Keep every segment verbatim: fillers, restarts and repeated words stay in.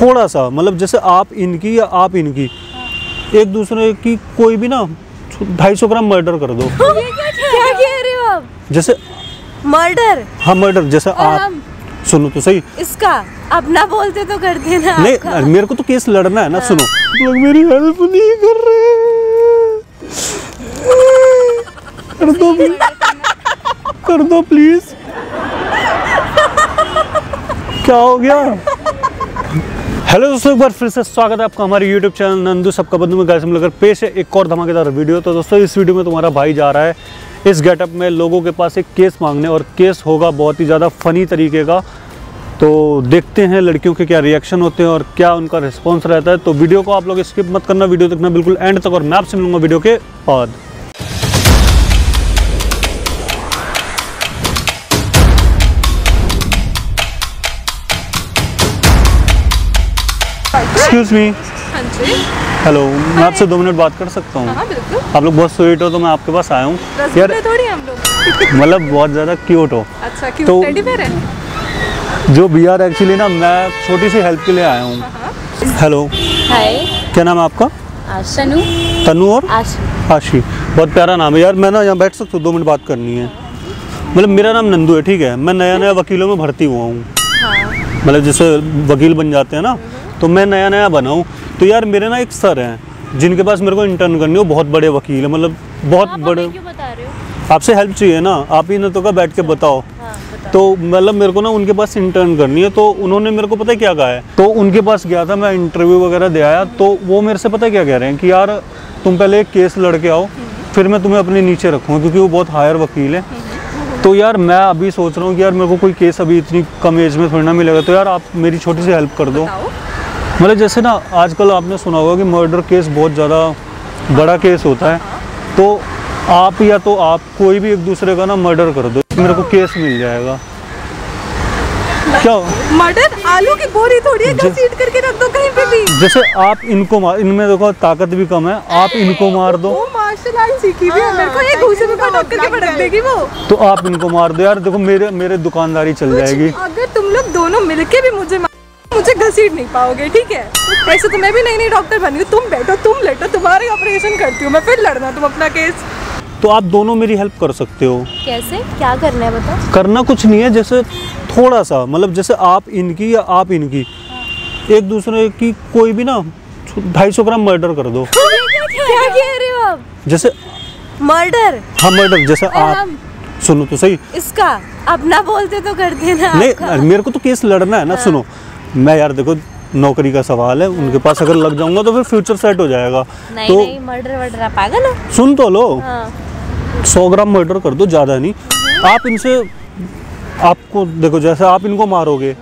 थोड़ा सा, मतलब जैसे आप इनकी या आप इनकी, एक दूसरे की कोई भी ना ढाई सौ ग्राम मर्डर कर दो। ये क्या क्या कह रहे हो आप? जैसे मर्डर, हाँ मर्डर, जैसे आप सुनो तो सही, इसका आप ना बोलते तो कर देना। नहीं, मेरे को तो केस लड़ना है ना। हाँ। सुनो, लोग मेरी हेल्प नहीं कर रहे, कर दो कर दो प्लीज। क्या हो गया? हेलो दोस्तों, एक बार फिर से स्वागत है आपका हमारे यूट्यूब चैनल नंदू सबका बंधु में। गाइस, हम लेकर पेश है एक और धमाकेदार वीडियो। तो दोस्तों, इस वीडियो में तुम्हारा भाई जा रहा है इस गेटअप में लोगों के पास एक केस मांगने, और केस होगा बहुत ही ज़्यादा फनी तरीके का। तो देखते हैं लड़कियों के क्या रिएक्शन होते हैं और क्या उनका रिस्पॉन्स रहता है। तो वीडियो को आप लोग स्किप मत करना, वीडियो देखना बिल्कुल एंड तक, और मैं आपसे मिलूँगा वीडियो के बाद। एक्सक्यूज़ मी, हेलो, मैं आपसे दो मिनट बात कर सकता हूँ? आप लोग बहुत स्वीट हो तो मैं आपके पास आया हूँ यार। थोड़ी हम लोग मतलब बहुत ज़्यादा क्यूट हो। अच्छा, क्यूट तो टेडी बेयर है जो बी आर। एक्चुअली ना मैं छोटी सी हेल्प के लिए आया हूँ। हेलो, हाय, क्या नाम है आपका? तनु। तनु और आशी। आशी, बहुत प्यारा नाम है यार। मैं ना यहाँ बैठ सकता हूँ, दो मिनट बात करनी है। मतलब मेरा नाम नंदू है, ठीक है? मैं नया नया वकीलों में भर्ती हुआ हूँ। मतलब जैसे वकील बन जाते हैं ना, तो मैं नया नया बना हूँ। तो यार मेरे ना एक सर हैं जिनके पास मेरे को इंटर्न करनी हो, बहुत बड़े वकील है, मतलब बहुत आप बड़े। क्यों बता रहे हो? आपसे हेल्प चाहिए ना, आप ही न तो का बैठ के बताओ। हाँ, बताओ। तो मतलब मेरे को ना उनके पास इंटर्न करनी है, तो उन्होंने मेरे को पता है क्या कहा है? तो उनके पास गया था मैं, इंटरव्यू वगैरह दे आया, तो वो मेरे से पता है क्या कह रहे हैं कि यार तुम पहले एक केस लड़ के आओ, फिर मैं तुम्हें अपने नीचे रखूँगा, क्योंकि वो बहुत हायर वकील है। तो यार मैं अभी सोच रहा हूँ कि यार मेरे को कोई केस अभी इतनी कम एज में थोड़ा मिलेगा, तो यार आप मेरी छोटी सी हेल्प कर दो। मतलब जैसे ना आजकल आपने सुना होगा कि मर्डर केस बहुत ज़्यादा बड़ा केस होता है, तो आप या तो आप कोई भी एक दूसरे का ना मर्डर कर दो, मेरे को केस मिल जाएगा। क्या मर्डर? आलू की बोरी थोड़ी है घसीट करके रख दो कहीं पे भी। जैसे आप इनको मार, इनमें देखो ताकत भी कम है, आप इनको मार दो। वो मार्शल आर्ट सीखी भी है, मेरे को ये घूसे पे पटक करके पटक देगी वो। तो आप इनको मार दो यार, देखो मेरे मेरे दुकानदारी चल जाएगी। अगर तुम लोग दोनों मिलके भी मुझे मुझे घसीट नहीं पाओगे, ठीक है? ऐसे तो मैं भी नई नई डॉक्टर बनी हूँ, तुम बैठो तुम लेटो, तुम्हारे ऑपरेशन करती हूँ मैं, फिर लड़ना तुम अपना केस। तो आप दोनों मेरी हेल्प कर सकते हो। कैसे, क्या करना है बताओ? करना कुछ नहीं है, जैसे थोड़ा सा, मतलब जैसे आप इनकी या आप इनकी, एक दूसरे की कोई भी ना ढाई सौ ग्राम मर्डर कर दो। क्या कह रहे हो आप? जैसे मर्डर, हाँ मर्डर, जैसे आप सुनो तो सही, इसका आप ना बोलते तो कर देना। नहीं, मेरे को तो केस लड़ना है ना। सुनो, मैं यार देखो नौकरी का सवाल है, उनके पास अगर लग जाऊंगा तो फिर फ्यूचर सेट हो जाएगा। नहीं, तो नहीं, मर्डर वर्डर पागल है। सुन तो लो। हाँ। सौ ग्राम मर्डर कर दो, ज्यादा नहीं। आप इनसे, आपको देखो जैसे आप इनको मारोगे,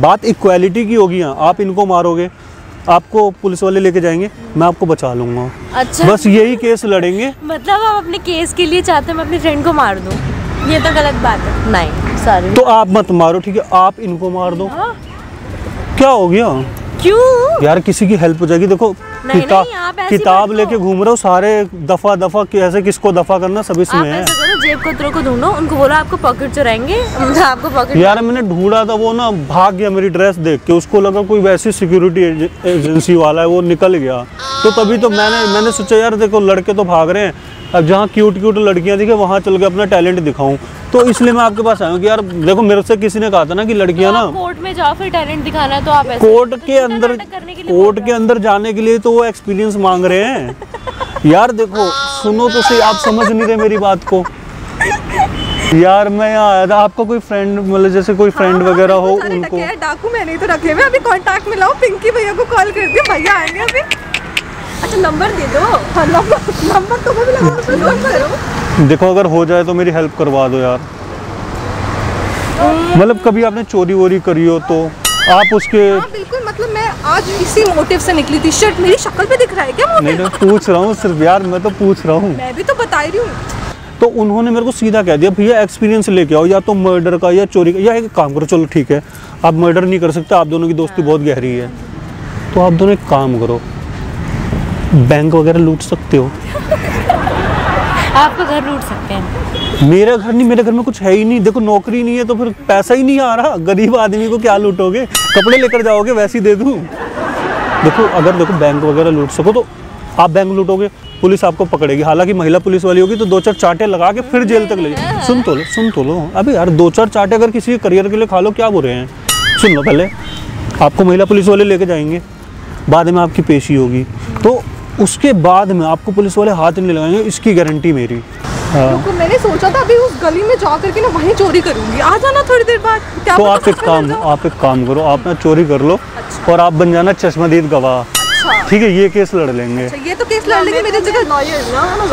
बात इक्वालिटी की होगी यहाँ, आप इनको मारोगे, आपको पुलिस वाले लेके जाएंगे, मैं आपको बचा लूंगा। अच्छा, बस यही केस लड़ेंगे। मतलब आप अपने केस के लिए चाहते हैं मैं अपने फ्रेंड को मार दूँ? ये तो गलत बात है। नहीं सॉरी, तो आप मत मारो, ठीक है? आप इनको मार दो। क्या हो गया? क्यों यार, किसी की हेल्प हो जाएगी। देखो किता, किताब लेके घूम रहे हो सारे, दफा दफा कैसे किसको दफा करना सभी इसमें है। जेब कतरों को ढूंढो, उनको बोलो आपको पॉकेट चुराएंगे, आपको पॉकेट। यार मैंने ढूंढा था, वो ना भाग गया मेरी ड्रेस देख के, उसको लगा कोई वैसी सिक्योरिटी एजेंसी वाला है, वो निकल गया। तो तभी तो मैंने मैंने सोचा यार देखो लड़के तो भाग रहे हैं, अब जहाँ क्यूट क्यूट लड़कियाँ दिखे वहाँ चल के अपना टैलेंट दिखाऊं, तो इसलिए मैं आपके पास आया हूँ कि यार देखो मेरे से किसी ने कहा था ना कि लड़कियाँ ना कोर्ट में जाओ फिर टैलेंट दिखाना, तो आप कोर्ट के अंदर, कोर्ट के अंदर जाने के लिए तो वो एक्सपीरियंस मांग रहे हैं। यार देखो सुनो तो सही, आप समझ नहीं रहे मेरी बात को। यार मैं यहाँ आया था, आपका कोई फ्रेंड, मतलब जैसे कोई फ्रेंड वगैरह हो उनको? डाकू मैंने तो रखे हुए, अभी कांटेक्ट में लाओ, पिंकी भैया को कॉल कर दिया, भैया आएंगे अभी। अच्छा नंबर दे दो। हाँ, नंबर नंबर तो मैं भी लगा दूँ। देखो अगर हो जाए तो मेरी हेल्प करवा दो यार। मतलब कभी आपने चोरी वोरी करी हो तो आप उसके। हाँ, बिल्कुल, मतलब मैं आज इसी मोटिव से निकली थी। शर्ट मेरी शक्ल पे दिख रहा है क्या? नहीं मैं पूछ रहा हूँ सिर्फ यार, मैं तो पूछ रहा हूँ, मैं भी तो बता रही हूँ। तो उन्होंने मेरे को सीधा कह दिया भैया एक्सपीरियंस लेके आओ, या तो मर्डर का या चोरी का, या एक काम करो, चलो ठीक है आप मर्डर नहीं कर सकते, आप दोनों की दोस्ती बहुत गहरी है, तो आप दोनों एक काम करो बैंक वगैरह लूट सकते हो। आपका घर लूट सकते हैं। मेरा घर नहीं, मेरे घर में कुछ है ही नहीं। देखो नौकरी नहीं है तो फिर पैसा ही नहीं आ रहा। गरीब आदमी को क्या लूटोगे, कपड़े लेकर जाओगे वैसे ही दे दूं। देखो अगर देखो बैंक वगैरह लूट सको तो आप बैंक लूटोगे, पुलिस आपको पकड़ेगी, हालांकि महिला पुलिस वाली होगी तो दो चार चाटे लगा के फिर जेल तक ले जाए। सुन तो लो सुन तो लो अभी यार, दो चार चाटे अगर किसी के करियर के लिए खा लो क्या बुरे हैं। सुन लो, पहले आपको महिला पुलिस वाले लेके जाएंगे, बाद में आपकी पेशी होगी, तो उसके बाद में आपको पुलिस वाले हाथ नहीं लगाएंगे, इसकी गारंटी मेरी। क्योंकि मैंने सोचा था अभी उस गली में जा करके ना वहीं चोरी करूंगी, आ जाना थोड़ी देर बाद। तो आप एक काम आप एक काम करो, आप ना चोरी कर लो और आप बन जाना चश्मदीद गवाह, ठीक है? ये केस लड़ लेंगे। ये तो केस लड़ लेंगे मेरी जगह लॉयर ना ना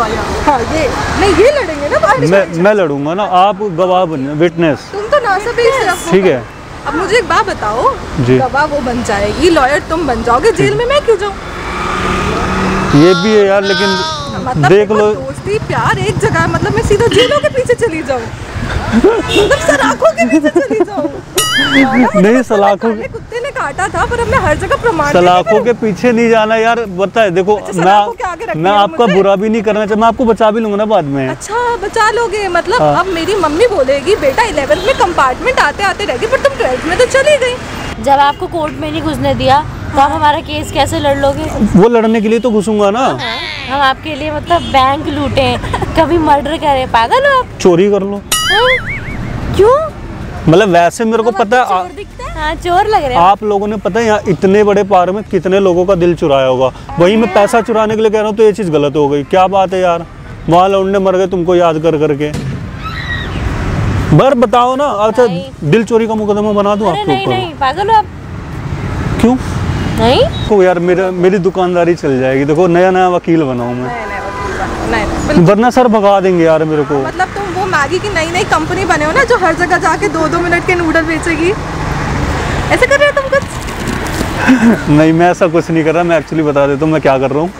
ये नहीं ये लड़ेंगे ना बाहर। मैं मैं लड़ूंगा ना, आप गवाह बन विटनेस। तुम तो नासा पे इस तरफ, ठीक है? अब मुझे एक बात बताओ, गवाह वो बन जाएगी, लॉयर तुम बन जाओगे, जेल में मैं क्यों जाऊं? ये भी है यार, लेकिन देख लो दोस्ती प्यार एक जगह, मतलब मैं सीधा जेलों के पीछे चली जाऊँ, सलाखों के पीछे चली जाऊँ। नहीं, सलाखों कुत्ते ने काटा था पर हमने हर जगह प्रमाण। सलाखों के पीछे नहीं जाना यार, बताए। देखो अच्छा, मैं मैं आपका बुरा भी नहीं करना चाहता, मैं आपको बचा भी लूंगा ना बाद में। अच्छा बचा लोगे, मतलब हाँ। अब मेरी मम्मी बोलेगी बेटा इलेवेंथ में कंपार्टमेंट आते आते रह गई पर तुम ट्वेल्थ में तो चली गयी। जब आपको कोर्ट में नहीं घुसने दिया तो आप हमारा केस कैसे लड़ लोगे? वो लड़ने के लिए तो घुसूंगा ना। हम आपके लिए मतलब बैंक लूटे, कभी मर्डर करे, पागल हो आप? चोरी कर लो। क्यों? मतलब वैसे मेरे को पता है, चोर दिखता है? हाँ, चोर लग रहे हैं। आप लोगों ने पता है यहाँ इतने बड़े पार्क में कितने लोगों का दिल चुराया होगा। वही मैं पैसा चुराने के लिए कह रहा हूँ तो ये चीज गलत हो गई। क्या बात है यार, वहाँ लौंडे मर गए तुमको याद कर करके। बर बताओ ना, अच्छा दिल चोरी का मुकदमा बना दूं आपको? पागल हो आप? क्यों नहीं तो यार मेरा मेरी दुकानदारी चल जाएगी। देखो नया नया वकील बनाऊँ मैं, वरना सर भगा देंगे यार मेरे को। मतलब तुम वो मैगी की नई नई कंपनी बने हो ना, जो हर जगह जाके दो दो मिनट के नूडल बेचेगी, ऐसे कर रहे हो तुम कुछ? नहीं मैं ऐसा कुछ नहीं कर रहा। मैं एक्चुअली बता देता हूँ मैं क्या कर रहा हूँ।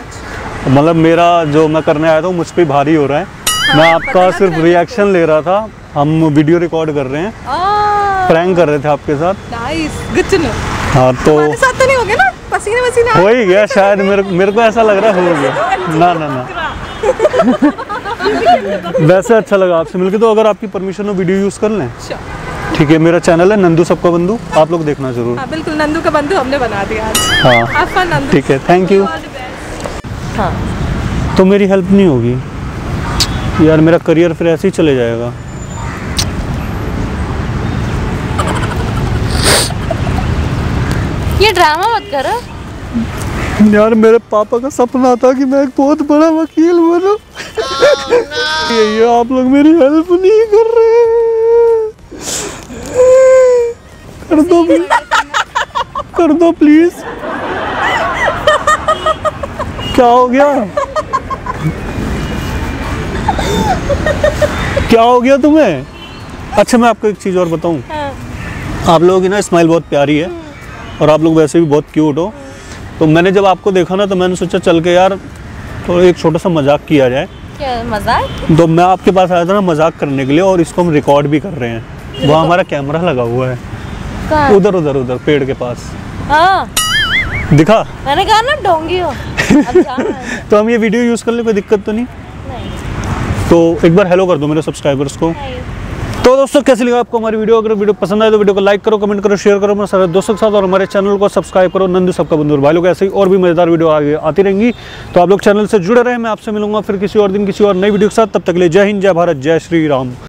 मतलब मेरा जो मैं करने आया था मुझ पर भारी हो रहा है। हाँ, मैं आपका सिर्फ रिएक्शन ले रहा था। हम वीडियो रिकॉर्ड कर रहे हैं, प्रैंक कर रहे थे आपके साथ। हाँ तो साथ तो नहीं हो गया ना, पसीने पसीने हो ही गया शायद, मेरे मेरे को ऐसा लग रहा है हो गया। ना ना ना वैसे अच्छा लगा आपसे मिलके। तो अगर आपकी परमिशन हो वीडियो यूज़ कर लें, ठीक है? मेरा चैनल है नंदू सबका बंधु, आप लोग देखना जरूर। हाँ बिल्कुल, नंदू का बंधु हमने बना दिया आज। हाँ ठीक है, थैंक यू। हाँ तो मेरी हेल्प नहीं होगी यार, मेरा करियर फिर ऐसे ही चले जाएगा। ये ड्रामा मत करो यार, मेरे पापा का सपना था कि मैं एक बहुत बड़ा वकील बनूं। ये ये आप लोग मेरी हेल्प नहीं कर रहे, कर दो कर दो प्लीज। क्या हो गया, क्या हो गया तुम्हें? अच्छा मैं आपको एक चीज और बताऊं। हाँ। आप लोगों की ना स्माइल बहुत प्यारी है और आप लोग वैसे भी बहुत क्यूट हो। तो मैंने जब आपको देखा ना तो मैंने सोचा चल के यार तो एक छोटा सा मजाक किया जाए। क्या मजाक? तो मैं आपके पास आया था ना मजाक करने के लिए, और इसको हम रिकॉर्ड भी कर रहे हैं। वहाँ हमारा कैमरा लगा हुआ है, उधर उधर उधर पेड़ के पास। हाँ। दिखा, मैंने कहा ना डोंगी हो। तो हम ये वीडियो यूज कर ले, कोई दिक्कत तो नहीं? तो एक बार हेलो कर दो मेरे सब्सक्राइबर्स को। तो दोस्तों कैसे लगा आपको हमारी वीडियो? अगर वीडियो पसंद आए तो वीडियो को लाइक करो, कमेंट करो, शेयर करो अपने सारे दोस्तों के साथ, और हमारे चैनल को सब्सक्राइब करो नंदू सबका बंधु। भाई लोग ऐसे ही और भी मजेदार वीडियो आगे आती रहेंगी, तो आप लोग चैनल से जुड़े रहे। मैं आपसे मिलूंगा फिर किसी और दिन किसी और नई वीडियो के साथ। तब तक के लिए जय हिंद, जय भारत, जय श्री राम।